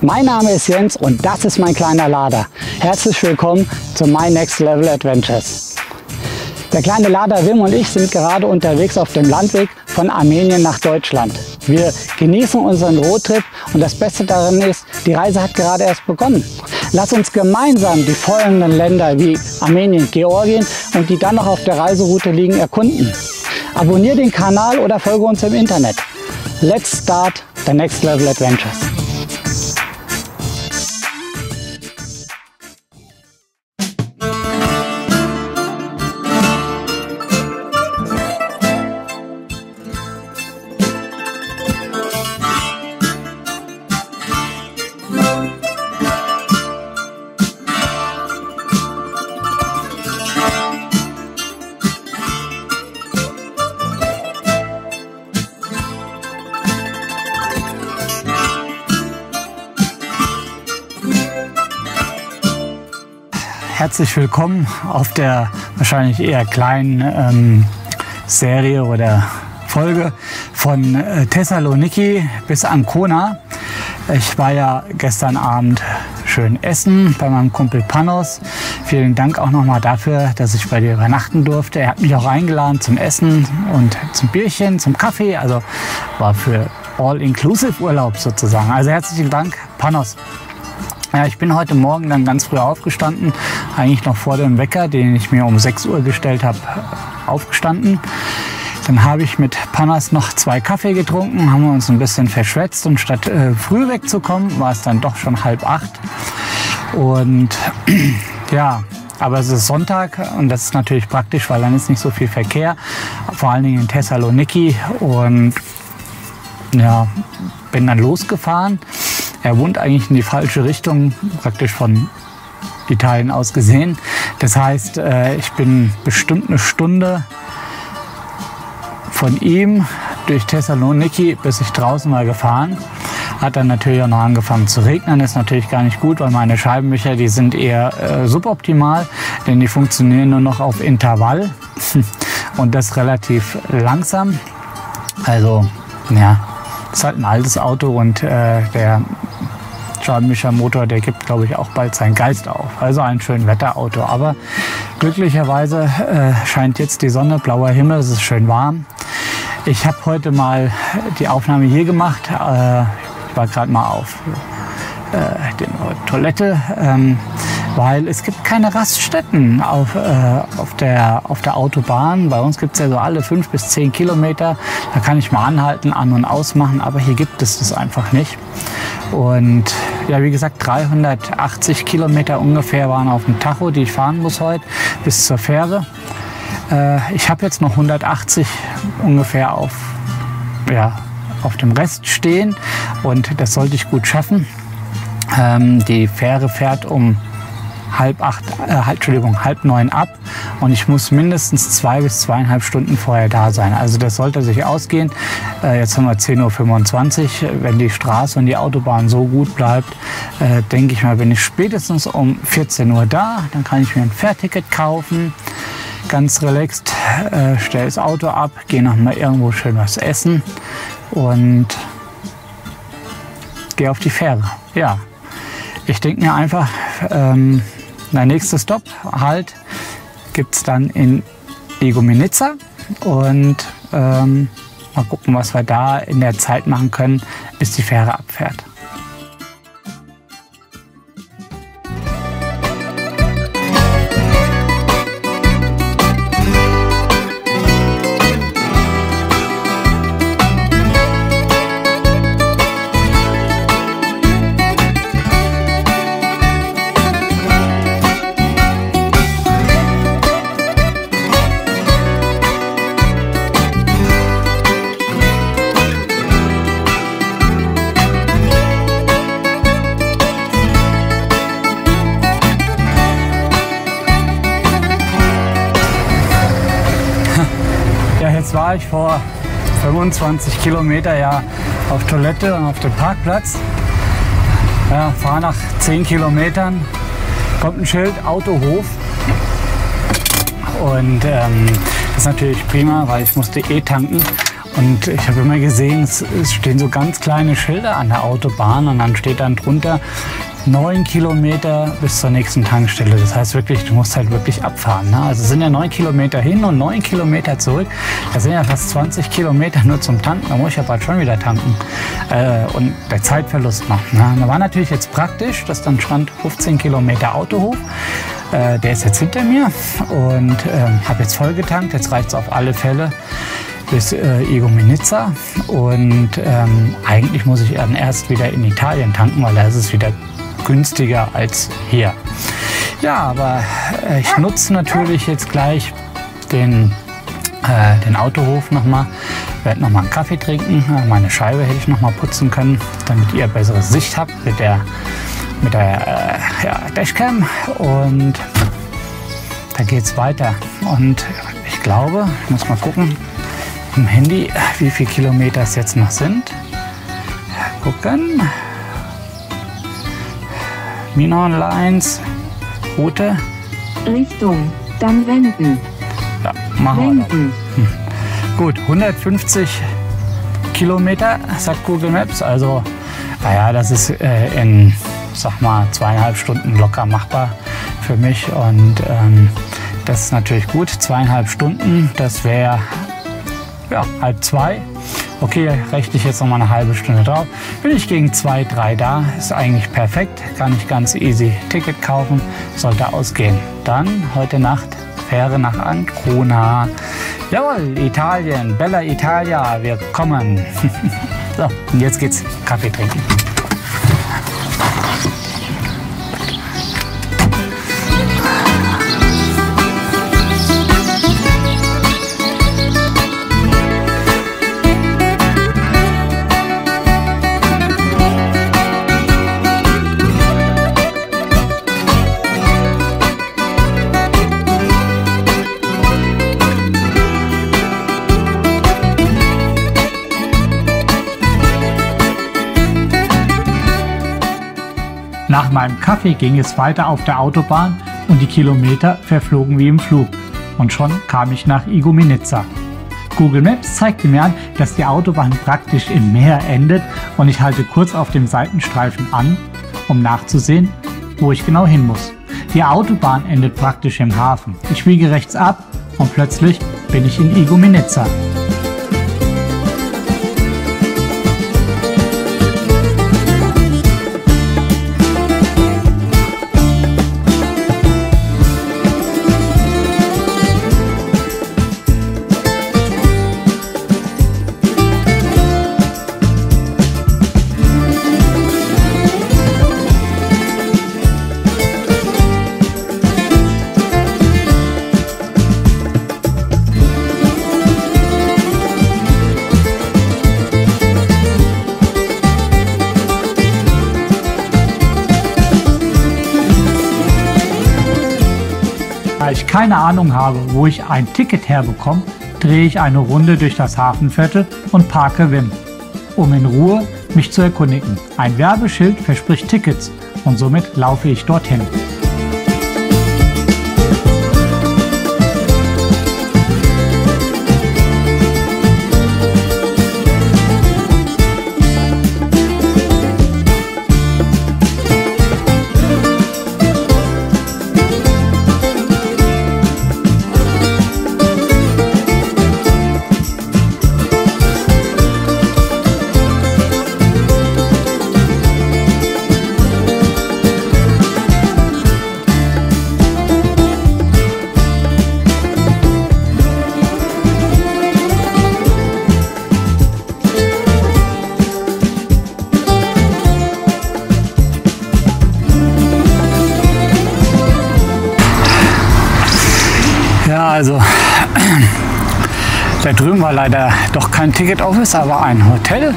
Mein Name ist Jens und das ist mein kleiner Lada. Herzlich willkommen zu My Next Level Adventures. Der kleine Lada Wim und ich sind gerade unterwegs auf dem Landweg von Armenien nach Deutschland. Wir genießen unseren Roadtrip und das Beste daran ist, die Reise hat gerade erst begonnen. Lass uns gemeinsam die folgenden Länder wie Armenien, Georgien und die dann noch auf der Reiseroute liegen erkunden. Abonniere den Kanal oder folge uns im Internet. Let's start the next level adventures. Herzlich willkommen auf der wahrscheinlich eher kleinen Serie oder Folge von Thessaloniki bis Ancona. Ich war ja gestern Abend schön essen bei meinem Kumpel Panos. Vielen Dank auch nochmal dafür, dass ich bei dir übernachten durfte. Er hat mich auch eingeladen zum Essen und zum Bierchen, zum Kaffee. Also war für All-Inclusive-Urlaub sozusagen. Also herzlichen Dank, Panos. Ja, ich bin heute Morgen dann ganz früh aufgestanden, eigentlich noch vor dem Wecker, den ich mir um 6 Uhr gestellt habe, aufgestanden. Dann habe ich mit Panos noch 2 Kaffee getrunken, haben wir uns ein bisschen verschwätzt und statt früh wegzukommen, war es dann doch schon 7:30. Und ja, aber es ist Sonntag und das ist natürlich praktisch, weil dann ist nicht so viel Verkehr, vor allen Dingen in Thessaloniki. Und ja, bin dann losgefahren. Er wohnt eigentlich in die falsche Richtung, praktisch von Italien aus gesehen. Das heißt, ich bin bestimmt eine Stunde von ihm durch Thessaloniki, bis ich draußen war, gefahren. Hat dann natürlich auch noch angefangen zu regnen. Das ist natürlich gar nicht gut, weil meine Scheibenwischer, die sind eher suboptimal, denn die funktionieren nur noch auf Intervall und das relativ langsam. Also, ja, das ist halt ein altes Auto und der Scheibenwischermotor, der gibt, glaube ich, auch bald seinen Geist auf. Also ein schön Wetterauto. Aber glücklicherweise scheint jetzt die Sonne, blauer Himmel, es ist schön warm. Ich habe heute mal die Aufnahme hier gemacht. Ich war gerade mal auf der Toilette, weil es gibt keine Raststätten auf der Autobahn. Bei uns gibt es ja so alle 5 bis 10 Kilometer. Da kann ich mal anhalten, an- und ausmachen, aber hier gibt es das einfach nicht. Und ja, wie gesagt, 380 Kilometer ungefähr waren auf dem Tacho, die ich fahren muss heute bis zur Fähre. Ich habe jetzt noch 180 ungefähr auf dem Rest stehen und das sollte ich gut schaffen. Die Fähre fährt um halb neun ab und ich muss mindestens 2 bis 2,5 Stunden vorher da sein. Also das sollte sich ausgehen. Jetzt haben wir 10:25 Uhr. Wenn die Straße und die Autobahn so gut bleibt, denke ich mal, bin ich spätestens um 14 Uhr da. Dann kann ich mir ein Fährticket kaufen. Ganz relaxed, stelle das Auto ab, gehe nochmal irgendwo schön was essen und gehe auf die Fähre. Ja, ich denke mir einfach, der nächste Stopp halt gibt es dann in Igoumenitsa und mal gucken, was wir da in der Zeit machen können, bis die Fähre abfährt. War ich vor 25 Kilometer ja auf Toilette und auf dem Parkplatz. Ja, fahre nach 10 Kilometern, kommt ein Schild Autohof und das ist natürlich prima, weil ich musste eh tanken Und ich habe immer gesehen, es stehen so ganz kleine Schilder an der Autobahn und dann steht dann drunter 9 Kilometer bis zur nächsten Tankstelle. Das heißt wirklich, du musst halt wirklich abfahren. Ne? Also es sind ja 9 Kilometer hin und 9 Kilometer zurück. Das sind ja fast 20 Kilometer nur zum Tanken. Da muss ich ja bald schon wieder tanken. Und der Zeitverlust macht. Ne? Da war natürlich jetzt praktisch, dass dann stand 15 Kilometer Autohof. Der ist jetzt hinter mir und habe jetzt voll getankt. Jetzt reicht es auf alle Fälle bis Igoumenitsa und eigentlich muss ich dann erst wieder in Italien tanken, weil da ist es wieder günstiger als hier. Ja, aber ich nutze natürlich jetzt gleich den Autohof nochmal. Ich werde nochmal einen Kaffee trinken, meine Scheibe hätte ich nochmal putzen können, damit ihr bessere Sicht habt mit der Dashcam und da geht's weiter. Und ich glaube, ich muss mal gucken im Handy, wie viele Kilometer es jetzt noch sind. Gucken. Anek Lines, Route. Richtung, dann wenden. Ja, machen wenden. Wir dann. Gut, 150 Kilometer, sagt Google Maps. Also, naja, das ist in, sag mal, 2,5 Stunden locker machbar für mich. Und das ist natürlich gut. 2,5 Stunden, das wäre ja, 1:30. Okay, rechne ich jetzt noch mal eine halbe Stunde drauf. Bin ich gegen 2, 3 da, ist eigentlich perfekt. Kann ich ganz easy Ticket kaufen, sollte ausgehen. Dann heute Nacht Fähre nach Ancona. Jawohl, Italien, Bella Italia, wir kommen. So, und jetzt geht's Kaffee trinken. Nach meinem Kaffee ging es weiter auf der Autobahn und die Kilometer verflogen wie im Flug. Und schon kam ich nach Igoumenitsa. Google Maps zeigte mir an, dass die Autobahn praktisch im Meer endet und ich halte kurz auf dem Seitenstreifen an, um nachzusehen, wo ich genau hin muss. Die Autobahn endet praktisch im Hafen. Ich biege rechts ab und plötzlich bin ich in Igoumenitsa. Da ich keine Ahnung habe, wo ich ein Ticket herbekomme, drehe ich eine Runde durch das Hafenviertel und parke Wim, um in Ruhe mich zu erkundigen. Ein Werbeschild verspricht Tickets und somit laufe ich dorthin. Also, da drüben war leider doch kein Ticket-Office, aber ein Hotel.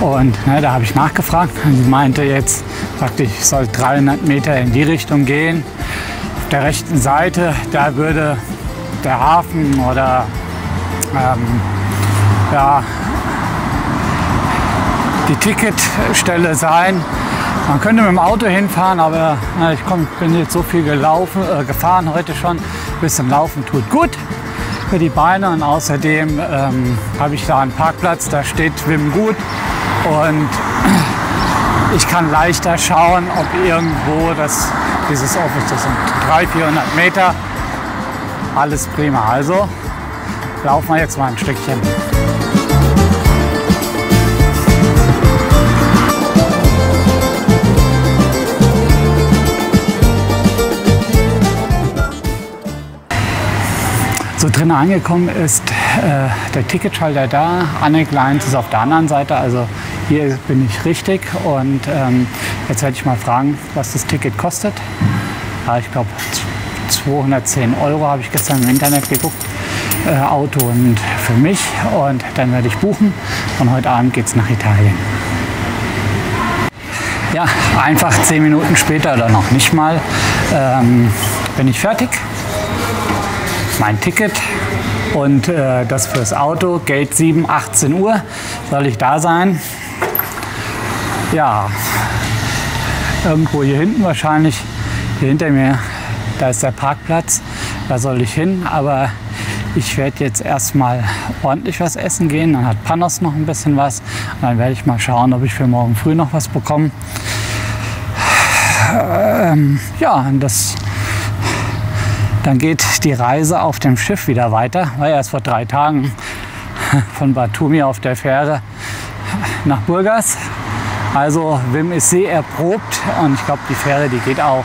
Und na, da habe ich nachgefragt. Sie meinte jetzt praktisch, ich soll 300 Meter in die Richtung gehen. Auf der rechten Seite, da würde der Hafen oder ja, die Ticketstelle sein. Man könnte mit dem Auto hinfahren, aber na, bin jetzt so viel gefahren heute schon. Bisschen Laufen tut gut. für die Beine und außerdem habe ich da einen Parkplatz, da steht Wim gut und ich kann leichter schauen, ob irgendwo dieses Office ist. Und 300-400 Meter, alles prima. Also laufen wir jetzt mal ein Stückchen. So, drinnen angekommen ist der Ticketschalter da. Anek Lines ist auf der anderen Seite, also hier bin ich richtig. Und jetzt werde ich mal fragen, was das Ticket kostet. Ja, ich glaube 210 € habe ich gestern im Internet geguckt, Auto und für mich. Und dann werde ich buchen und heute Abend geht es nach Italien. Ja, einfach 10 Minuten später oder noch nicht mal bin ich fertig. Mein Ticket und das fürs Auto, Gate 7, 18 Uhr, soll ich da sein? Ja, irgendwo hier hinten wahrscheinlich, hier hinter mir, da ist der Parkplatz, da soll ich hin, aber ich werde jetzt erstmal ordentlich was essen gehen, dann hat Panos noch ein bisschen was und dann werde ich mal schauen, ob ich für morgen früh noch was bekomme. Ja, das... Dann geht die Reise auf dem Schiff wieder weiter. War ja erst vor 3 Tagen von Batumi auf der Fähre nach Burgas. Also Wim ist sehr erprobt und ich glaube, die Fähre, die geht auch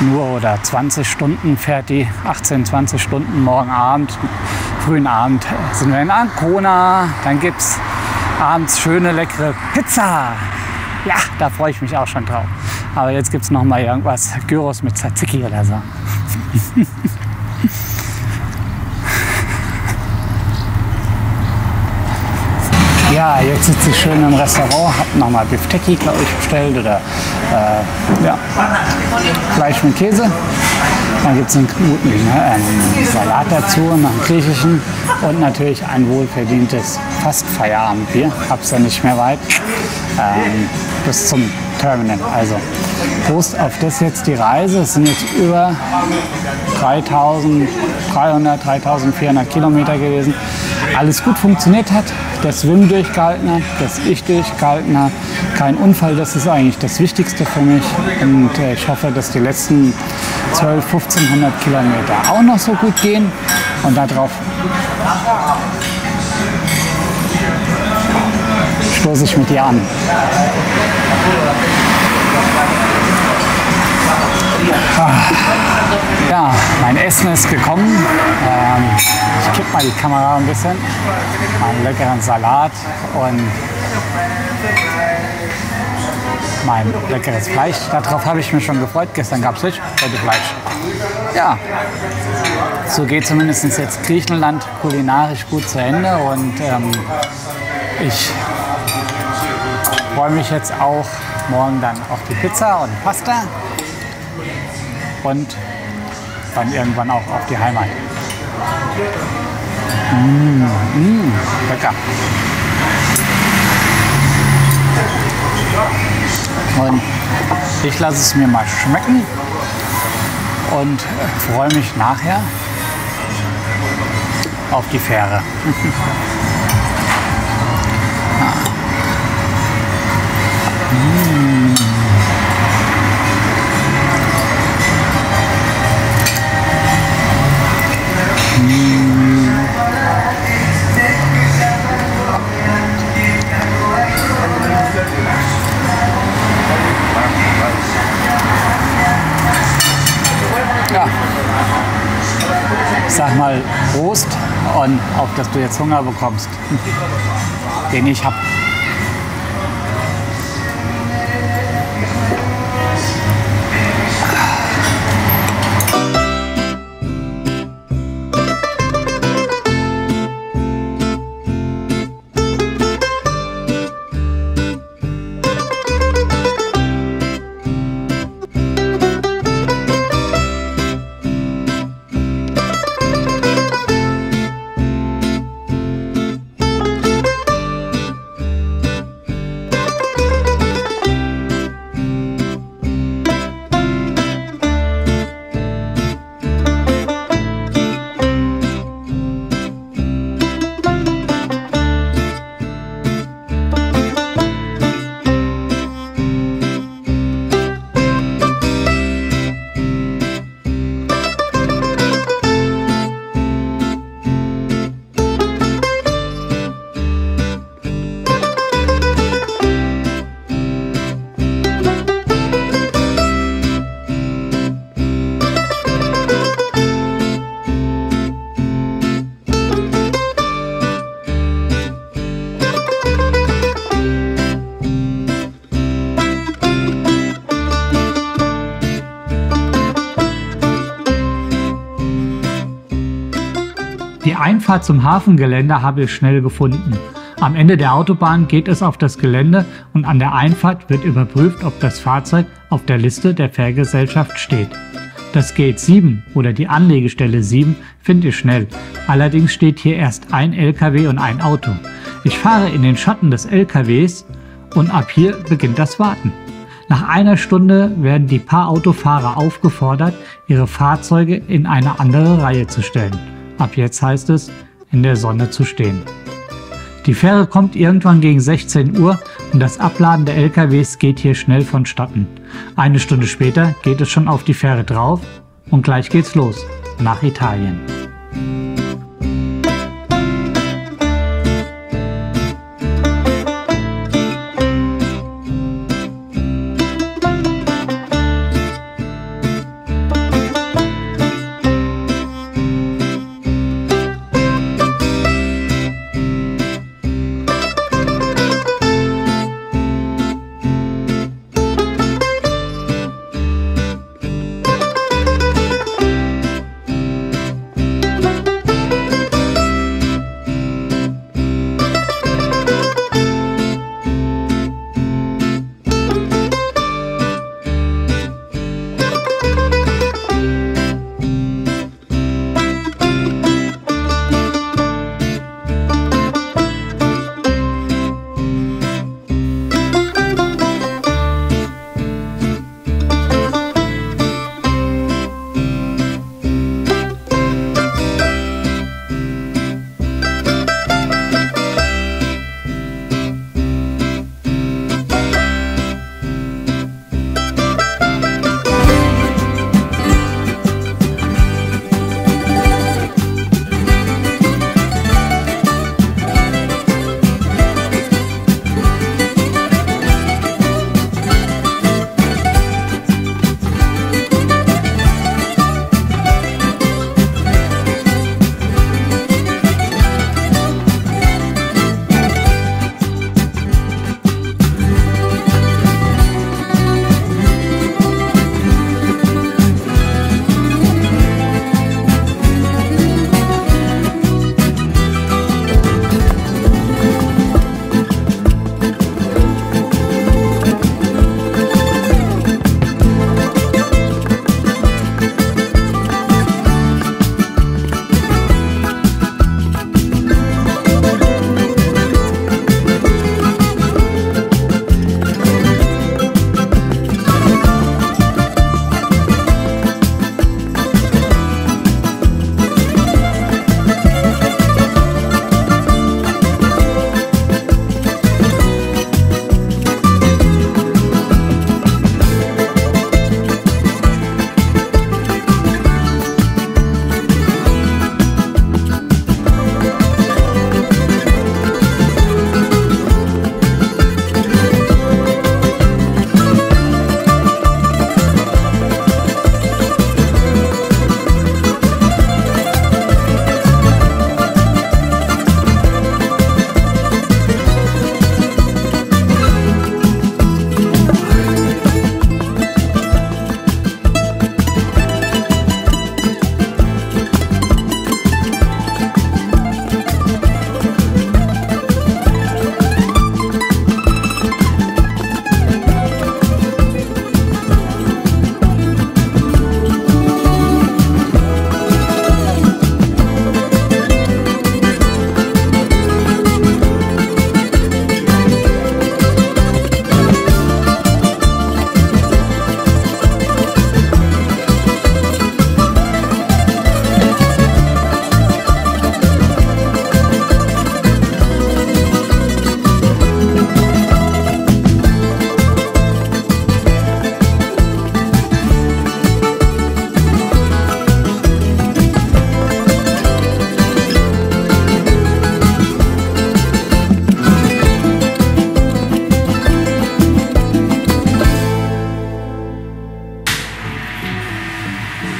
nur oder 20 Stunden fährt die, 18, 20 Stunden morgen Abend, frühen Abend sind wir in Ancona. Dann gibt es abends schöne, leckere Pizza. Ja, da freue ich mich auch schon drauf. Aber jetzt gibt es noch mal irgendwas, Gyros mit Tzatziki oder so. Ja, jetzt sitze ich schön im Restaurant, hab nochmal Biftecki, glaube ich, bestellt oder ja, Fleisch mit Käse. Dann gibt es einen guten Salat dazu, einen griechischen und natürlich ein wohlverdientes fast Feierabendbier. Hab's ja nicht mehr weit bis zum Terminal. Also Prost auf das jetzt die Reise. Es sind jetzt über 3.400 Kilometer gewesen. Alles gut funktioniert hat, dass Wim durchgehalten hat, dass ich durchgehalten habe. Kein Unfall, das ist eigentlich das Wichtigste für mich. Und ich hoffe, dass die letzten 1.500 Kilometer auch noch so gut gehen und darauf stoße ich mit dir an. Ja, mein Essen ist gekommen. Ich kippe mal die Kamera ein bisschen. Meinen leckeren Salat und mein leckeres Fleisch. Darauf habe ich mich schon gefreut. Gestern gab es Fisch, heute Fleisch. Ja, so geht zumindest jetzt Griechenland kulinarisch gut zu Ende. Und ich freue mich jetzt auch morgen dann auf die Pizza und Pasta. Und dann irgendwann auch auf die Heimat. Lecker. Und ich lasse es mir mal schmecken und freue mich nachher auf die Fähre. Sag mal Prost und auch, dass du jetzt Hunger bekommst, den ich habe. Die Einfahrt zum Hafengelände habe ich schnell gefunden. Am Ende der Autobahn geht es auf das Gelände und an der Einfahrt wird überprüft, ob das Fahrzeug auf der Liste der Fährgesellschaft steht. Das Gate 7 oder die Anlegestelle 7 finde ich schnell. Allerdings steht hier erst ein LKW und ein Auto. Ich fahre in den Schatten des LKWs und ab hier beginnt das Warten. Nach einer Stunde werden die paar Autofahrer aufgefordert, ihre Fahrzeuge in eine andere Reihe zu stellen. Ab jetzt heißt es, in der Sonne zu stehen. Die Fähre kommt irgendwann gegen 16 Uhr und das Abladen der LKWs geht hier schnell vonstatten. Eine Stunde später geht es schon auf die Fähre drauf und gleich geht's los, nach Italien.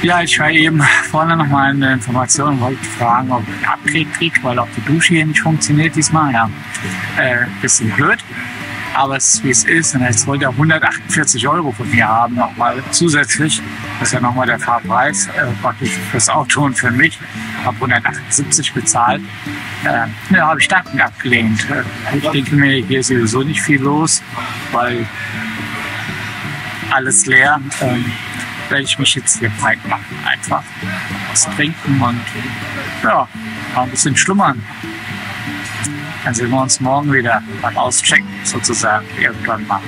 Ja, ich war eben vorne nochmal eine Information und wollte fragen, ob ich Abkrieg kriege, weil auch die Dusche hier nicht funktioniert diesmal. Ja, bisschen blöd. aber es ist, wie es ist. Und jetzt wollte er 148 € von mir haben, nochmal zusätzlich. Das ist ja nochmal der Fahrpreis, praktisch fürs Auto und für mich. Ich habe 178 bezahlt. Ja, habe ich dankend abgelehnt. Ich denke mir, hier ist sowieso nicht viel los, weil alles leer. Werde ich mich jetzt hier breit machen. Einfach was trinken und ja, ein bisschen schlummern. Dann sehen wir uns morgen wieder beim Auschecken sozusagen irgendwann mal.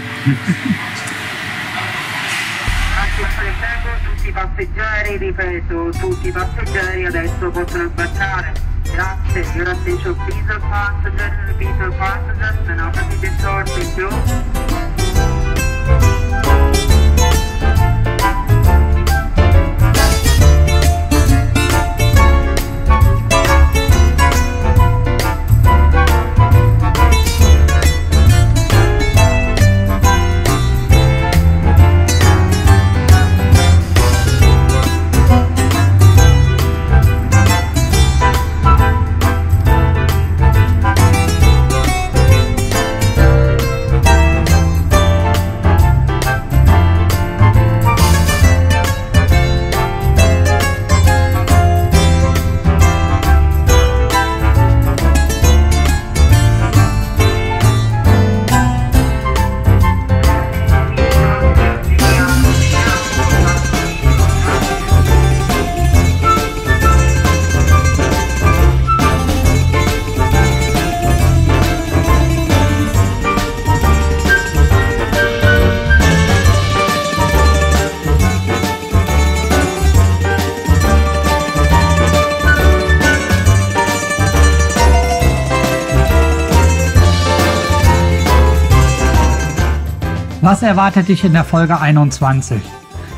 Was erwartet dich in der Folge 21?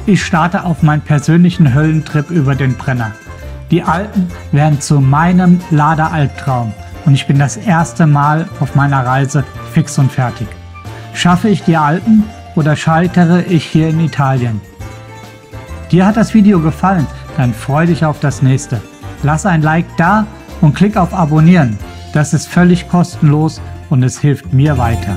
Ich starte auf meinen persönlichen Höllentrip über den Brenner. Die Alpen werden zu meinem Lada-Albtraum und ich bin das erste Mal auf meiner Reise fix und fertig. Schaffe ich die Alpen oder scheitere ich hier in Italien? Dir hat das Video gefallen? Dann freu dich auf das nächste. Lass ein Like da und klick auf Abonnieren. Das ist völlig kostenlos und es hilft mir weiter.